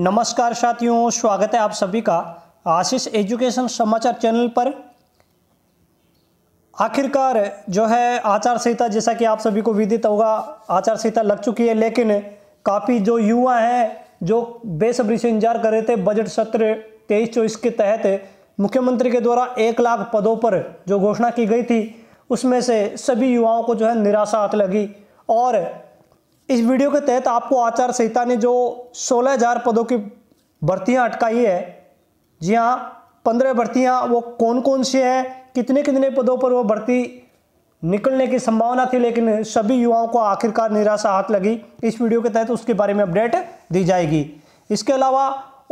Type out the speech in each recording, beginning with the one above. नमस्कार साथियों, स्वागत है आप सभी का आशीष एजुकेशन समाचार चैनल पर। आखिरकार जो है आचार संहिता, जैसा कि आप सभी को विदित होगा, आचार संहिता लग चुकी है, लेकिन काफ़ी जो युवा हैं जो बेसब्री से इंतजार कर रहे थे बजट सत्र 23-24 के तहत मुख्यमंत्री के द्वारा 1 लाख पदों पर जो घोषणा की गई थी, उसमें से सभी युवाओं को जो है निराशा हाथ लगी। और इस वीडियो के तहत आपको आचार संहिता ने जो 16,000 पदों की भर्तियां अटकाई है, जी हाँ 15 भर्तियां, वो कौन कौन सी हैं, कितने कितने पदों पर वो भर्ती निकलने की संभावना थी, लेकिन सभी युवाओं को आखिरकार निराशा हाथ लगी। इस वीडियो के तहत उसके बारे में अपडेट दी जाएगी। इसके अलावा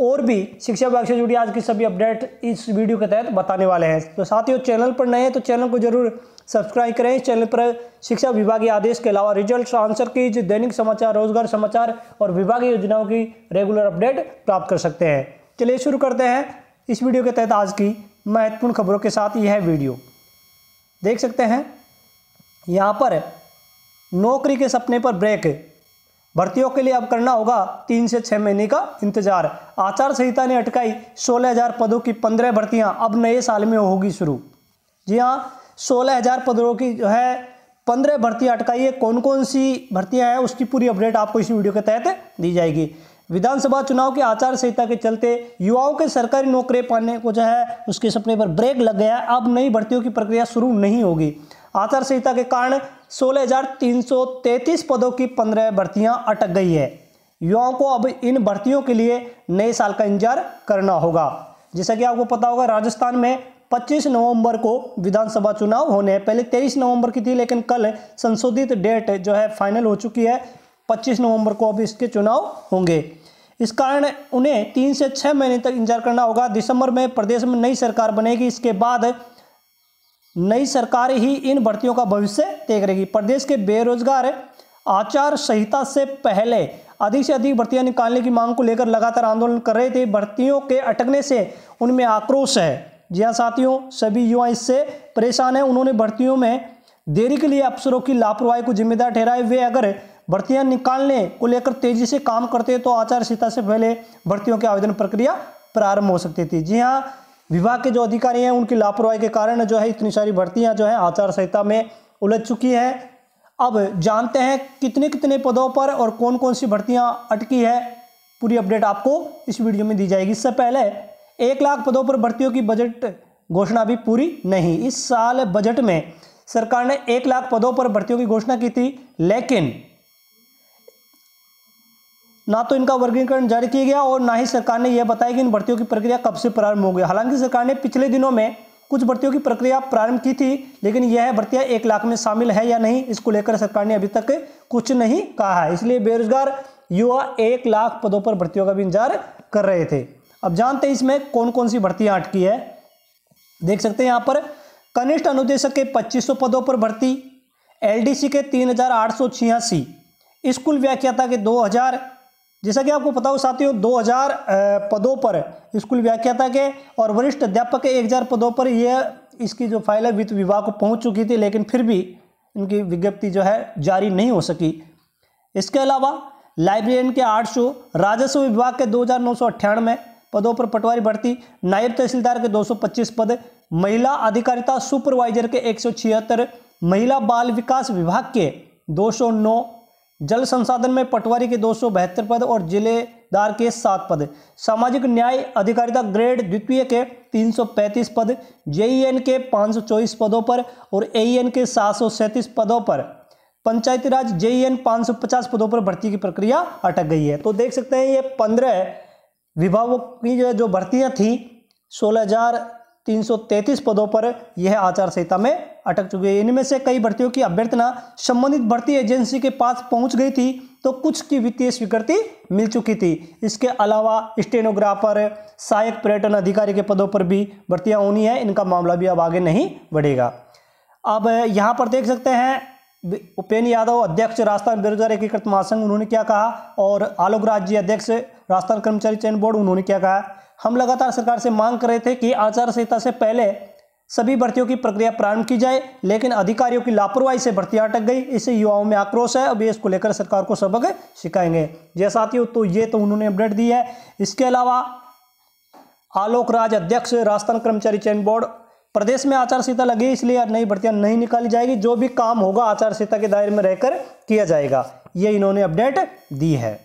और भी शिक्षा विभाग से जुड़ी आज की सभी अपडेट इस वीडियो के तहत बताने वाले हैं। तो साथियों, चैनल पर नए हैं तो चैनल को जरूर सब्सक्राइब करें। इस चैनल पर शिक्षा विभागीय आदेश के अलावा रिजल्ट, आंसर की दैनिक समाचार, रोजगार समाचार और विभागीय योजनाओं की रेगुलर अपडेट प्राप्त कर सकते हैं। चलिए शुरू करते हैं इस वीडियो के तहत आज की महत्वपूर्ण खबरों के साथ। यह वीडियो देख सकते हैं। यहाँ पर नौकरी के सपने पर ब्रेक, भर्तियों के लिए अब करना होगा 3 से 6 महीने का इंतजार। आचार संहिता ने अटकाई 16,000 पदों की 15 भर्तियां, अब नए साल में होगी शुरू। जी हाँ, 16,000 पदों की जो है 15 भर्तियां अटकाई है। कौन कौन सी भर्तियां हैं उसकी पूरी अपडेट आपको इस वीडियो के तहत दी जाएगी। विधानसभा चुनाव के आचार संहिता के चलते युवाओं के सरकारी नौकरी पाने को जो है उसके सपने पर ब्रेक लग गया। अब नई भर्तियों की प्रक्रिया शुरू नहीं होगी। आचार संहिता के कारण 16,333 पदों की 15 भर्तियां अटक गई है। युवाओं को अब इन भर्तियों के लिए नए साल का इंतजार करना होगा। जैसा कि आपको पता होगा, राजस्थान में 25 नवंबर को विधानसभा चुनाव होने हैं। पहले 23 नवंबर की थी, लेकिन कल संशोधित डेट जो है फाइनल हो चुकी है। 25 नवंबर को अब इसके चुनाव होंगे। इस कारण उन्हें 3 से 6 महीने तक इंतजार करना होगा। दिसंबर में प्रदेश में नई सरकार बनेगी। इसके बाद नई सरकार ही इन भर्तियों का भविष्य तय करेगी। प्रदेश के बेरोजगार आचार संहिता से पहले अधिक से अधिक भर्तियां निकालने की मांग को लेकर लगातार आंदोलन कर रहे थे। भर्तियों के अटकने से उनमें आक्रोश है। जी हाँ साथियों, सभी युवा इससे परेशान हैं। उन्होंने भर्तियों में देरी के लिए अफसरों की लापरवाही को जिम्मेदार ठहराए। वे अगर भर्तियां निकालने को लेकर तेजी से काम करते तो आचार संहिता से पहले भर्तियों की आवेदन प्रक्रिया प्रारंभ हो सकती थी। जी हाँ, विभाग के जो अधिकारी हैं उनकी लापरवाही के कारण जो है इतनी सारी भर्तियां जो है आचार संहिता में उलझ चुकी हैं। अब जानते हैं कितने कितने पदों पर और कौन कौन सी भर्तियां अटकी है, पूरी अपडेट आपको इस वीडियो में दी जाएगी। इससे पहले 1 लाख पदों पर भर्तियों की बजट घोषणा भी पूरी नहीं। इस साल बजट में सरकार ने 1 लाख पदों पर भर्तियों की घोषणा की थी, लेकिन ना तो इनका वर्गीकरण जारी किया गया और ना ही सरकार ने यह बताया कि इन भर्तियों की प्रक्रिया कब से प्रारंभ होगी। हालांकि सरकार ने पिछले दिनों में कुछ भर्तियों की प्रक्रिया प्रारंभ की थी, लेकिन यह भर्तियां 1 लाख में शामिल है या नहीं, इसको लेकर सरकार ने अभी तक कुछ नहीं कहा है। इसलिए बेरोजगार युवा 1 लाख पदों पर भर्तियों का भी इंतजार कर रहे थे। अब जानते हैं इसमें कौन कौन सी भर्तियाँ अटकी है। देख सकते हैं यहाँ पर कनिष्ठ अनुदेशक के 2500 पदों पर भर्ती, LDC के 3,886, स्कूल व्याख्याता के 2,000। जैसा कि आपको पता हो साथियों, 2,000 पदों पर स्कूल व्याख्याता के और वरिष्ठ अध्यापक के 1,000 पदों पर यह इसकी जो फाइल है वित्त विभाग को पहुंच चुकी थी, लेकिन फिर भी इनकी विज्ञप्ति जो है जारी नहीं हो सकी। इसके अलावा लाइब्रेरियन के 800, राजस्व विभाग के 2,998 पदों पर पटवारी भर्ती, नायब तहसीलदार के 225 पद, महिला अधिकारिता सुपरवाइजर के 176, महिला बाल विकास विभाग के 209, जल संसाधन में पटवारी के 272 पद और जिलेदार के 7 पद, सामाजिक न्याय अधिकारिता ग्रेड द्वितीय के 335 पद, JEN के 524 पदों पर और AEN के 737 पदों पर, पंचायती राज JEN 550 पदों पर भर्ती की प्रक्रिया अटक गई है। तो देख सकते हैं ये 15 विभागों की जो भर्तियाँ थी 16,333 पदों पर यह आचार संहिता में अटक चुकी है। इनमें से कई भर्तियों की अभ्यर्थना संबंधित भर्ती एजेंसी के पास पहुंच गई थी, तो कुछ की वित्तीय स्वीकृति मिल चुकी थी। इसके अलावा स्टेनोग्राफर, सहायक पर्यटन अधिकारी के पदों पर भी भर्तियां होनी है। इनका मामला भी अब आगे नहीं बढ़ेगा। अब यहाँ पर देख सकते हैं उपेंद्र यादव अध्यक्ष राजस्थान बेरोजगार एकीकृत महासंघ, उन्होंने क्या कहा, और आलोक राज अध्यक्ष राजस्थान कर्मचारी चयन बोर्ड, उन्होंने क्या कहा। हम लगातार सरकार से मांग कर रहे थे कि आचार संहिता से पहले सभी भर्तियों की प्रक्रिया प्रारंभ की जाए, लेकिन अधिकारियों की लापरवाही से भर्तियां अटक गई। इससे युवाओं में आक्रोश है। अब इसको लेकर सरकार को सबक सिखाएंगे। जय साथियों, तो ये तो उन्होंने अपडेट दी है। इसके अलावा आलोक राज अध्यक्ष राजस्थान कर्मचारी चयन बोर्ड, प्रदेश में आचार संहिता लगी इसलिए नई भर्तियां नहीं निकाली जाएगी, जो भी काम होगा आचार संहिता के दायरे में रहकर किया जाएगा। ये इन्होंने अपडेट दी है।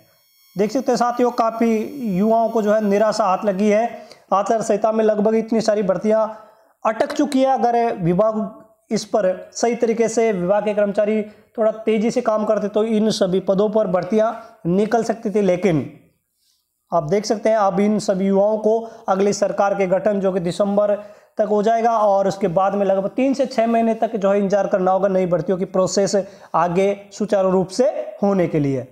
देख सकते हैं साथियों, काफ़ी युवाओं को जो है निराशा हाथ लगी है। आचार संहिता में लगभग इतनी सारी भर्तियां अटक चुकी है। अगर विभाग इस पर सही तरीके से, विभाग के कर्मचारी थोड़ा तेज़ी से काम करते तो इन सभी पदों पर भर्तियाँ निकल सकती थी, लेकिन आप देख सकते हैं अब इन सभी युवाओं को अगली सरकार के गठन जो कि दिसंबर तक हो जाएगा और उसके बाद में लगभग 3 से 6 महीने तक जो है इंतजार करना होगा नई भर्तियों की प्रोसेस आगे सुचारू रूप से होने के लिए।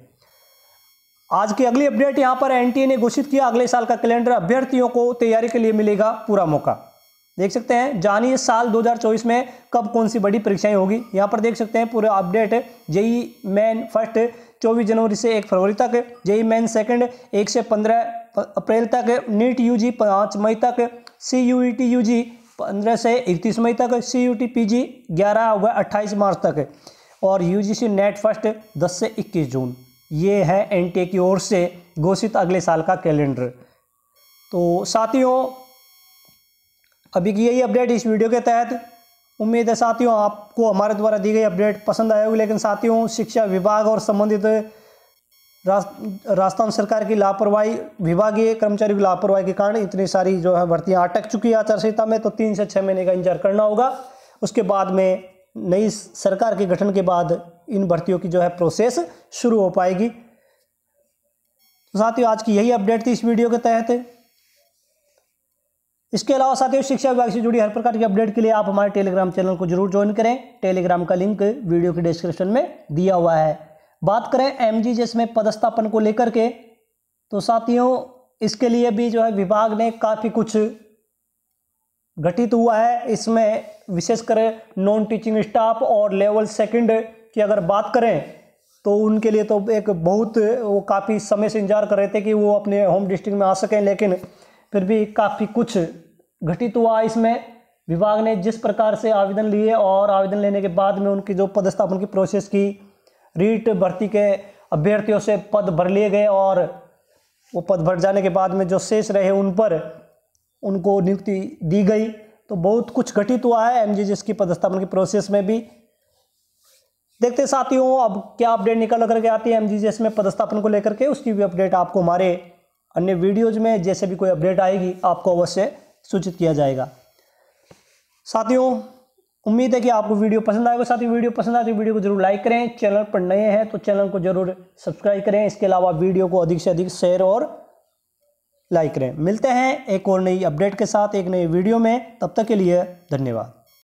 आज की अगली अपडेट यहाँ पर एनटीए ने घोषित किया अगले साल का कैलेंडर, अभ्यर्थियों को तैयारी के लिए मिलेगा पूरा मौका। देख सकते हैं, जानिए साल 2024 में कब कौन सी बड़ी परीक्षाएं होगी। यहाँ पर देख सकते हैं पूरा अपडेट। जेई मैन फर्स्ट 24 जनवरी से 1 फरवरी तक, जेई मैन सेकंड 1 से 15 अप्रैल तक, नीट यूजी 5 मई तक, सीयूईटी यूजी 15 से 31 मई तक, सीयूईटी पीजी 11 व 28 मार्च तक और यूजीसी नेट फर्स्ट 10 से 21 जून। ये है एनटीए की ओर से घोषित अगले साल का कैलेंडर। तो साथियों, अभी की यही अपडेट इस वीडियो के तहत। उम्मीद है साथियों आपको हमारे द्वारा दी गई अपडेट पसंद आए होगी, लेकिन साथियों शिक्षा विभाग और संबंधित राजस्थान सरकार की लापरवाही, विभागीय कर्मचारियों की लापरवाही के कारण इतनी सारी जो है भर्तियाँ अटक चुकी है आचार संहिता में। तो 3 से 6 महीने का इंतजार करना होगा, उसके बाद में नई सरकार के गठन के बाद इन भर्तियों की जो है प्रोसेस शुरू हो पाएगी। तो साथियों आज की यही अपडेट थी इस वीडियो के तहत। इसके अलावा साथियों शिक्षा विभाग से जुड़ी हर प्रकार की अपडेट के लिए आप हमारे टेलीग्राम चैनल को जरूर ज्वाइन करें। टेलीग्राम का लिंक वीडियो के डिस्क्रिप्शन में दिया हुआ है। बात करें एमजीजीएस में पदस्थापन को लेकर के, तो साथियों इसके लिए भी जो है विभाग ने काफ़ी कुछ गठित हुआ है। इसमें विशेषकर नॉन टीचिंग स्टाफ और लेवल सेकंड की अगर बात करें तो उनके लिए तो एक बहुत वो काफ़ी समय से इंतजार कर रहे थे कि वो अपने होम डिस्ट्रिक्ट में आ सकें, लेकिन फिर भी काफ़ी कुछ घटित हुआ। इसमें विभाग ने जिस प्रकार से आवेदन लिए और आवेदन लेने के बाद में उनकी जो पदस्थापन की प्रोसेस की, रीट भर्ती के अभ्यर्थियों से पद भर लिए गए और वो पद भर जाने के बाद में जो शेष रहे उन पर उनको नियुक्ति दी गई। तो बहुत कुछ घटित हुआ है एमजीजीएस की पदस्थापन की प्रोसेस में भी। देखते साथियों अब क्या अपडेट निकल करके आती है एमजीजीएस में पदस्थापन को लेकर के, उसकी भी अपडेट आपको हमारे अन्य वीडियोज में जैसे भी कोई अपडेट आएगी आपको अवश्य सूचित किया जाएगा। साथियों उम्मीद है कि आपको वीडियो पसंद आएगा। साथियों वीडियो पसंद आए तो वीडियो को जरूर लाइक करें, चैनल पर नए हैं तो चैनल को जरूर सब्सक्राइब करें। इसके अलावा वीडियो को अधिक से अधिक शेयर और लाइक करें। मिलते हैं एक और नई अपडेट के साथ एक नई वीडियो में, तब तक के लिए धन्यवाद।